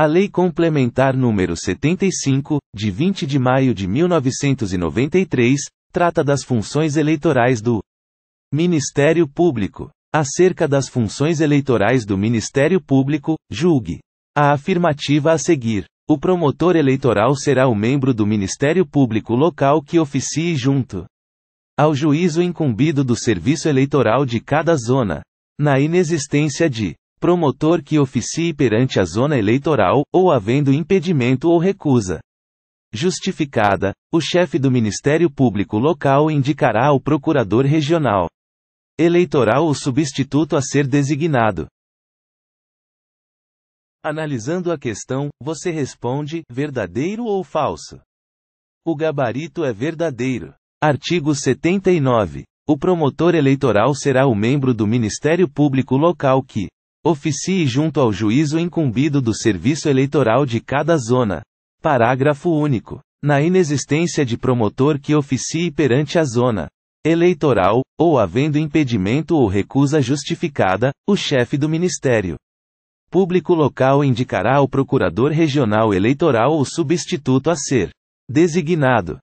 A Lei Complementar nº 75, de 20 de maio de 1993, trata das funções eleitorais do Ministério Público. Acerca das funções eleitorais do Ministério Público, julgue a afirmativa a seguir. O promotor eleitoral será o membro do Ministério Público local que oficie junto ao juízo incumbido do serviço eleitoral de cada zona. Na inexistência de promotor que oficie perante a zona eleitoral, ou havendo impedimento ou recusa justificada, o chefe do Ministério Público local indicará ao procurador regional eleitoral o substituto a ser designado. Analisando a questão, você responde: verdadeiro ou falso? O gabarito é verdadeiro. Artigo 79. O promotor eleitoral será o membro do Ministério Público local que oficie junto ao juízo incumbido do serviço eleitoral de cada zona. Parágrafo único. Na inexistência de promotor que oficie perante a zona eleitoral, ou havendo impedimento ou recusa justificada, o chefe do Ministério Público local indicará ao procurador regional eleitoral o substituto a ser designado.